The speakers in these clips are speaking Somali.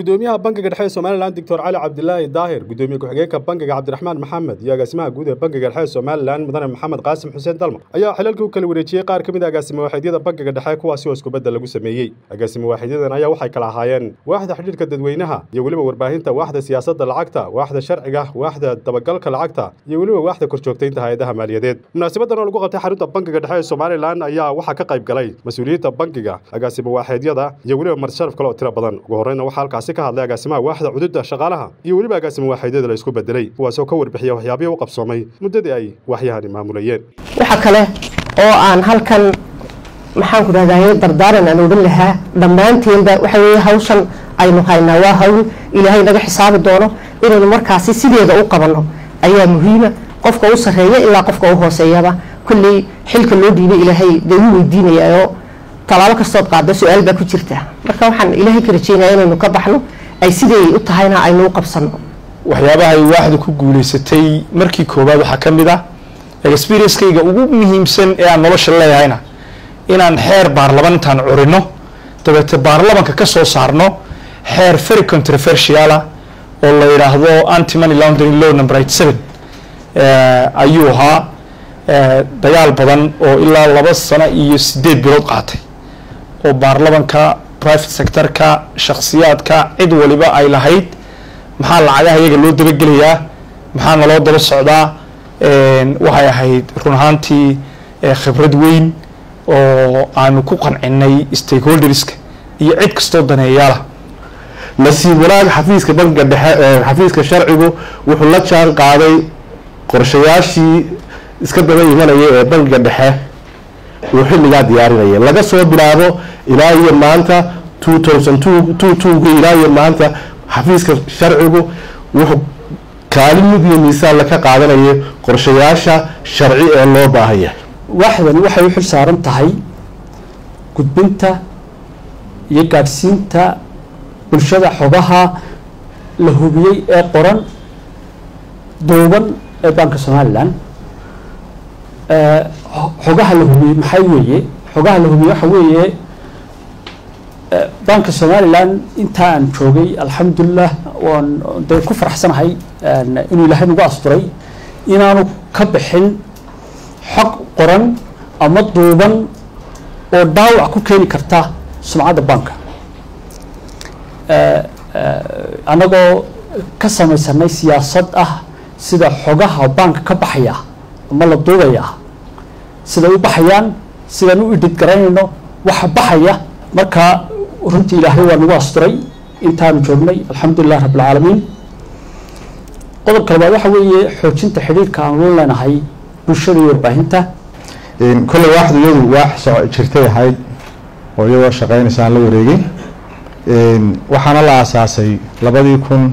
gudoomiyaha bankiga dhexe Soomaaliland Dr. Cali Cabdilaahi Daahir gudoomiye ku-xigeenka bankiga Cabdiraxmaan Maxamed iyo agaasimaha guud ee bankiga dhexe Soomaaliland Mudane Maxamed Qaasim Xuseen Dalma ayaa xilalka u kala wareejiyay qaar ka mid ah agaasimo waaxyada bankiga dhexe kuwaas oo isku bedel lagu sameeyay agaasimo waaxyadan ayaa waxay kala ahaayeen waaxda xidhiidhka dadweynaha iyo waliba warbaahinta waaxda siyaasadda lacagta waaxda sharciga waaxda dabagalka lacagta iyo waliba waaxda korjoogtaynta hay'adaha maaliyadeed munaasabadan oo lagu qabtay xarunta bankiga dhexe Soomaaliland ayaa waxa ka qayb galay mas'uuliyiinta bankiga agaasimo waaxyada iyo waliba marsalaf kale oo tiro badan ugu horreeyna waxa ka hadlay agaasimaha waaxda xuduudda shaqaalaha iyo waliba agaasimaha waaxyada la isku bedelay kuwaasoo ka warbixiya waxyaabaha uu qabsoomay muddadii ay waaxyahan maamulayeen waxa kale oo aan halkan maxaan ku raadayay dardaaran aan ugu lahaa dhamaanteeda waxa weeye hawshan aynu haynaa waa hawl ilaahay naga xisaabi doono inaynu markaasi sideeda u qabanno ayaa muhiima qofka u sareeya ilaa qofka u hooseeyaba kulli xilka loo diibay ilaahay deeyu weydiinayaayo talaabo kasto qaado su'aal baa ku jirta marka waxaan ilaahay ka rajeynayaa inaynu ka baxno ay sidii u tahayna aynu qabsano waxyaabaha ay waaxda ku guuleysatay markii koobaad waxa kamid ah experience-kayga ugu muhiimsan ee aan nolosha leeyahayna inaan heer baarlamaantan urino dadka baarlamaanka ka soo saarno heer very controversial oo la yiraahdo anti money laundering law number 87 ayuu ha dagaal badan oo ilaa 2 sano iyo 8 bilood qaatay oo baarlamaanka private sector ka shakhsiyaadka cid waliba ay lahayd maxaa lacagaha iyaga loo daba geliyaa maxaa loo daba socdaa waxay ahayd run ahaantii khibrad weyn oo aanu ku qancinay stakeholderska iyo cid kastoo daneeyaala nasiib wanaag xafiiska banka dhexe xafiiska sharcigu wuxuu la jaan qaaday qorshayaashii iska daba imanaya ee banka dhexe وحلقة ديارية لقى صوب بلابو إلى يوم مانتا 2002 إلى يوم مانتا حفيز شرعه وكالم ذي المثال لك قاعدنا قرشياشة شرعية الله باهية واحدا وحي وحي صارم تحي قد بنتا يكارسينتا بالشدة حبها لهوبي قرن دوبا بانك سوماليلاند حقها لهم محيوية حقها لهم يحوية بنك الصومالي الآن إنتان شوقي الحمد لله وده كفر حسن هاي إنه لحين قاصدري إنه كبحن حق قرن أمضوبا وداو أكو كيني كرتا سمعة البنك أنا جو كسم يسمي سياسة سيدا حقها بنك كبحية مالا دوغايا سيدا و بحيان سيدا نو ادد قرانينو وحا بحيا مركا رنتي الهي وانو استري انتان جورني الحمد لله رب العالمين قدر كلبا وحا ويه حوجينتا حديدكا ان لو ليناهي بوشدا وarbaahinta كل واحد يدو واخ سو جيرتاي هاي oo iyo shaqaynaysan la wareegay waxana la asaasay 2000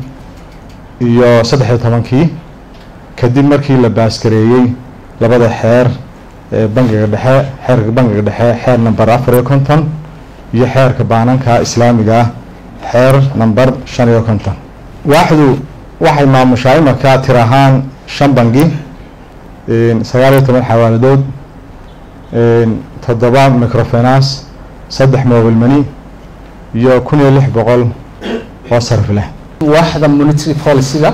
iyo 13kii kadib markii la baaskareeyay labada xeer ee bankiga dhexe xeerka bankiga dhexe xeer number 450 iyo xeerka bananka islaamiga xeer number 550 waaxdu waxay maamushay marka tir ahaan shan bangi 19 xawaaladood 7 microfinance 3 mobile money iyo 1600 oo sarif leh waaxda monetary policy-da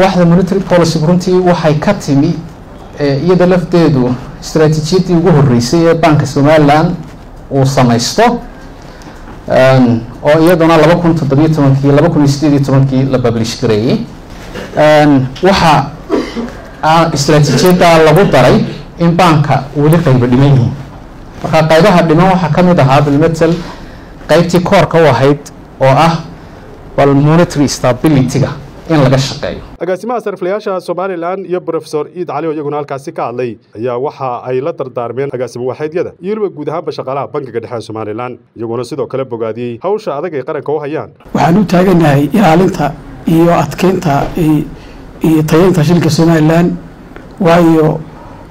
واحدة مونيتري بوليسي برونتي وحي كاتيمي يدا لفتيدو استراتيجيتي وجوه الرئيسية بنك الصوماليلاند وسمايستو أو يدنا لبكون تطبيق تونكي لبكون استدي تونكي لبابليش كري وحا استراتيجيتا لبوتاري إن بنكا ولي قيب دميني وحا قيدها دمو وحا كميدها بالمثل قيبتي كوركا وحيد أو والمونيتري ستابيليتيكا إن لقى الشقاية. أقاسمها صرف لياشة سومالي الآن يا بروفيسور إيد علي ويقولون لك سيكا علي يا وحا أي لتر دارمين أقاسم واحد يدا يروي جودها بشغلها بنك قدحها سومالي الآن يقولون سيدو كلب بقادي هوش هذاك يقرن كوهيان. وحنو تاجنا هي عليتها هي أتكنتها هي طينتها شركة سومالي الآن وهي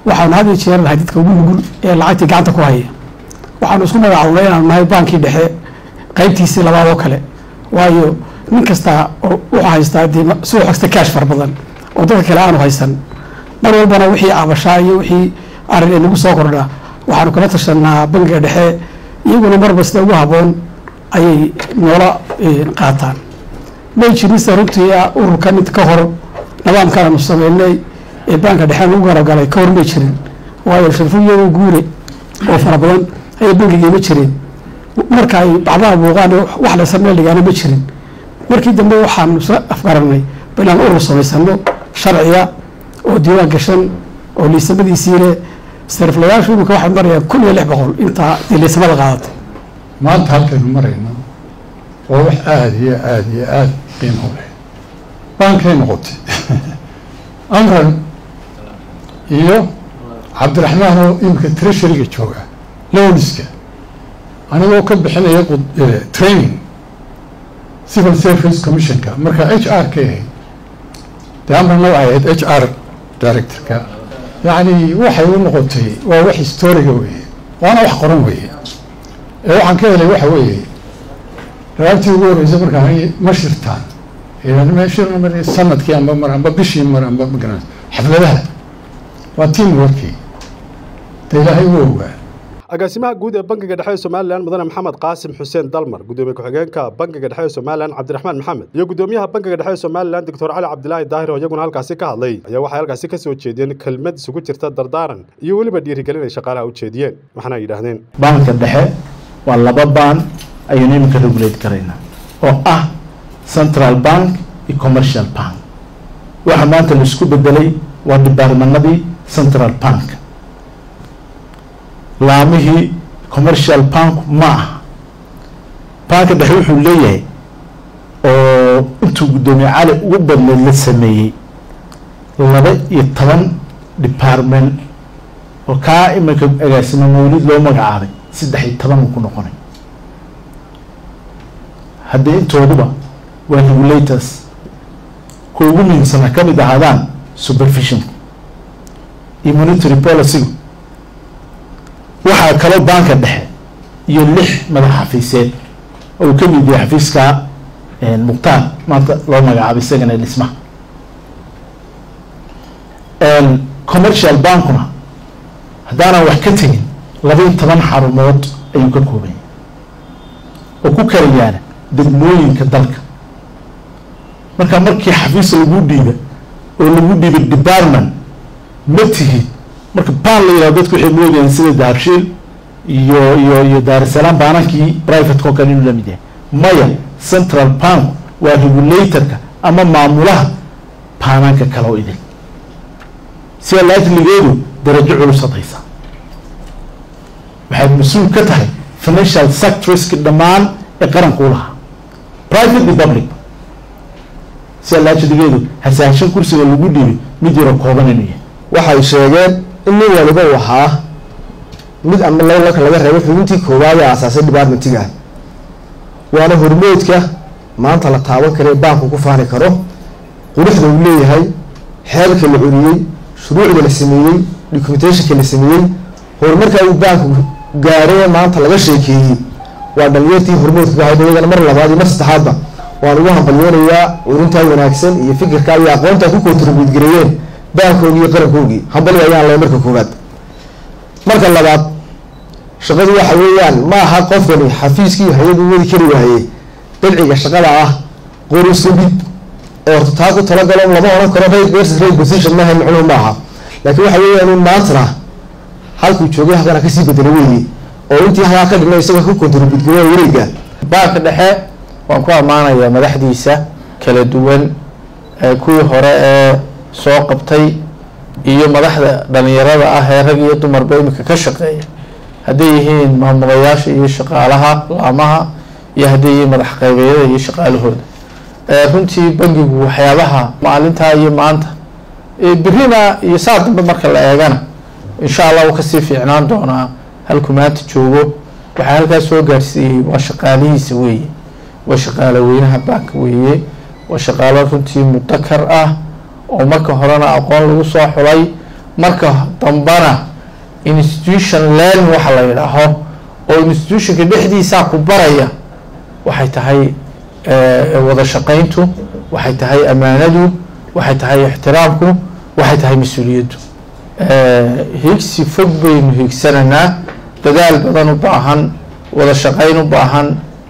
وحن هذا الشيء اللي حديتكم نقول العيت قاعدة كوهية وحنو سومالي عولينا ما يبانك دحى قيمتي سلا ما وكله وهي من كستا وحايستا دي سوق حستا كاش فربضن وضلك الآن وحايسن مرور بنا وحي عبشاي وحي عرلي نقص صغرنا وحنو كنا تشرنا بنقدحي يقولوا مربس نوها بون أي نولا قاطان ما يشري سرقتي أوركانيت كهرب نبام كلام مستمعين لي البنك ده حلو قرا قال يكور ما يشرين وهاي الشرفية وجوري وفربلون هاي البنك اللي ما يشرين مركاي بعضها بوقان واحدة سنة اللي أنا ما يشرين مركي دمنا وحام نص أفكارني بين أورس ويسمو شرعية وديوان قشن واللي سبدي يصير صرف لياش ومكواح مريا كل اللي بقول أنت اللي سبب الغلط ما أنت هالك المرينا وروح آدي قيمه له بانكين غطي أمرا إيوه عبد الرحمن هو يمكن تريشري يتشوقه لو نسكه أنا لو كنت بحنا يقود ترينينج سيفل سيرفيس كوميشن كا مركا HR كي ده أمر نوعية HR دايركتور كا يعني وحي ونغطي ووحي ستوري ويه وأنا وح قرن ويه وعن كذا اللي وحي ويه رأيت يقول إذا مركا هي مشرتان إذا مشرنا من السنة كي أنا بمر أنا ببشي مر أنا بمجنون حفلة لها وتيم وركي تلاقي هو agaasimaha guud ee bankiga dhexe ee Soomaaliland mudane Maxamed Qaasim Xuseen Dalmar gudoomiye ku-xigeenka bankiga dhexe ee Soomaaliland Cabdiraxmaan Maxamed iyo gudoomiyaha bankiga dhexe ee Soomaaliland Dr. Cali Cabdilaahi Daahir oo iyaguna halkaasi ka hadlay ayaa waxay halkaasi ka soo jeediyeen kelmad isugu jirta dardaaran iyo waliba dhiirigelin ay shaqaalaha u jeediyeen waxaana yiraahdeen bankiga dhexe waa laba baan ayaynu iminka regulate kareynaa oo ah Central Bank iyo Commercial Bank waxa maanta la isku bedelay waa departmentada Central Bank laamihii commercial bank ma banka dhexe wuxuu leeyahay oo intuu gudoomiye Cali ugu badnayd la sameeyay 12 department oo ka imanka agaasimo mawlid loo magacaabay 13 ku noqonay haddii intooduba waa regulators ku ugu muhiimsan ka mid ahaan supervision iyo monetary policy waxaa kala banka dhexe iyo 6 madax xafiiseed oo ka mid yahay xafiiska Muqtaar maanta loo magacaabay isagana dhismaha commercial bankuna haddaana wax ka tagin 12 xarumood ayuu ka kooban yahay oo ku kala yaala degmooyinka dalka marka markii xafiis lagu dhiibay oo lagu dhiibay department matigi marka baan la yiraahdo dadku waxay moodeen sida daabshil iyo Dar es Salaam baanki private company la mid yahay maya Central Bank waa regulator-ka ama maamulaha baanka kale oo idin si la leeyahay darajo culusadaysa waxay mas'uul ka tahay financial sector-ka dhamaan ee qaranku laha private and public si la leeyahay hasaashan kursiga lagu dhigay mid yar koobanaya waxay sheegeen إني والله وها مد أما الله لك الله رأي في منتي كوايا أساسا دبار منتيجان وأنا هرميت كه ما أنت لطاوة كريم باكو كفاري كرو ورحنا وليه هاي حالك العريي شروع الاسميين لكميتاشك الاسميين هرميت كه باكو جاري ما أنت لقى شيء كذي وبليتي هرميت بهاي دنيا المرة العادي نفس الحادة وأروح بليون يا ورنتها وناكسن يفكر كاي أقوم تكو كتربيت جريين بانكوغي وقرقوغي هبل ويان لا مركو كوبات مركا لبات شغل وحويان ما ها قفني حفيزكي هيدو ويلي كري وهي بلعيقا شغل اه قوري سوبيد ارتاقو تلقلهم لما هنا كرافيك ويرسس ريك بوزيشن ماها العلو معها لكن وحويان الماترة هالكو تشوغي هكذا كسي بدلويني او انتي هاكا لما يسوي كوكو دربيد كوي وريقا باكا دحي وانكوها معنا يا مدح ديسا كالدول كوي هراء soo qabtay iyo madaxda dhalinyarada ah ee rag iyo dumar bay ka shaqeeyay haday yihiin maamulayaasha iyo shaqaalaha laamaha iyo haday madax qaybiyada iyo shaqaalahooda runtii bangigu waxyaabaha maalinta iyo maanta ee birina iyo saadba marka la eegana insha Allah uu ka sii fiicnaan doonaa halku maanta joogo waxa halkaas soo gaarsiiyay waa shaqaalihiisa weeye waa shaqaalaweynaha bank weeye waa shaqaalaha runtii mudakar ah oo marka horena aqoon lagu soo xulay marka dambana institution learning waxa la yiraahdo oo institution-ka dhexdiisa ku baraya waxay tahay wada shaqayntu waxay tahay amaanadu waxay tahay ixtiraamku waxay tahay mas'uuliyadu higsi fog bay muhiimsanana dadaal badan u baahan wada shaqayn u baahan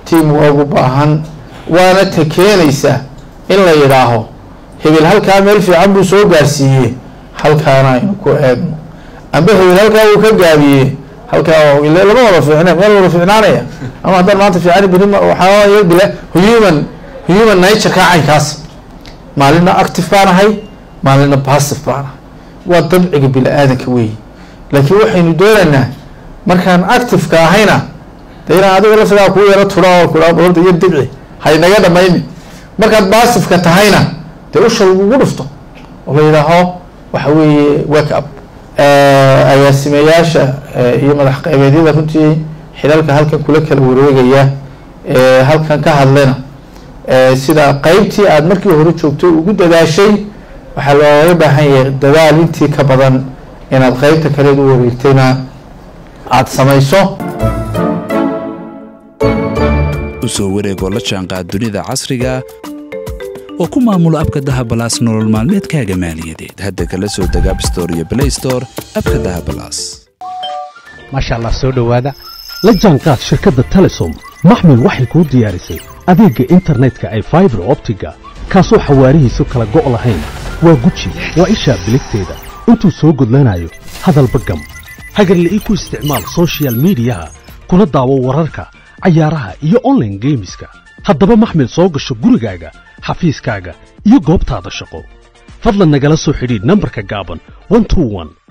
تيم وأقباهن وأنا تكينيسة إلا يراهو هبل هل كامل في عبو سو جارسيه هل كانا ينكو أدم أم به هبل هل كاو كجابيه هل كاو إلا لما رفعنا ما رفعنا عليه أما هذا ما تفعله بدون وحاول يبله human nature كاعي كاس ما لنا active بنا هاي ما لنا passive بنا وطبعك بالآدم كوي لكن وحي ندورنا مركان active كاهينا تيرا هذا ولا سلا كوي رت فلا كلا برد يدبي هاي نجدا ما يمي مركان passive كتاهينا تروش الغرفته والله إذا ها وحوي wake up أياسمي ياشا يوم الحق أبدي إذا كنت حلالك هل كان كلك الوروجية هل كان كهلنا سيدا قيبتي عاد مركي هروج شوكتي وجود هذا شيء وحلوه بحير دلالي أنتي كبرن إن القيبت كريد وريتنا عاد سمايسو وسووري قلة شنقة الدنيا عصرية وكمامل أبكى ذهب بلاس نور المعلومات كجمالية ديت هذا كلاس ودجاب ستور يا بلاي ستور أبكى ذهب بلاس ما شاء الله سود وهذا لجانكات شركة التلسوم محمل وحي كود ديارسي أديك إنترنت كأي فايبر أوبتيكا كاسو حواريه سكلا جولا هين وغوتشي وإيشا بلكتيدا أنتو سوق لنايو هذا البرقم هاجر اللي إيكو استعمال سوشيال ميديا كنا دعوة ورركا عيارها إيو أونلاين جيمسكا هدبا محمل سوق الشغل جاجا حفيز كاجا إيو جوب تادا شقو فضلا نجلسو حديد نمبر كجابن 121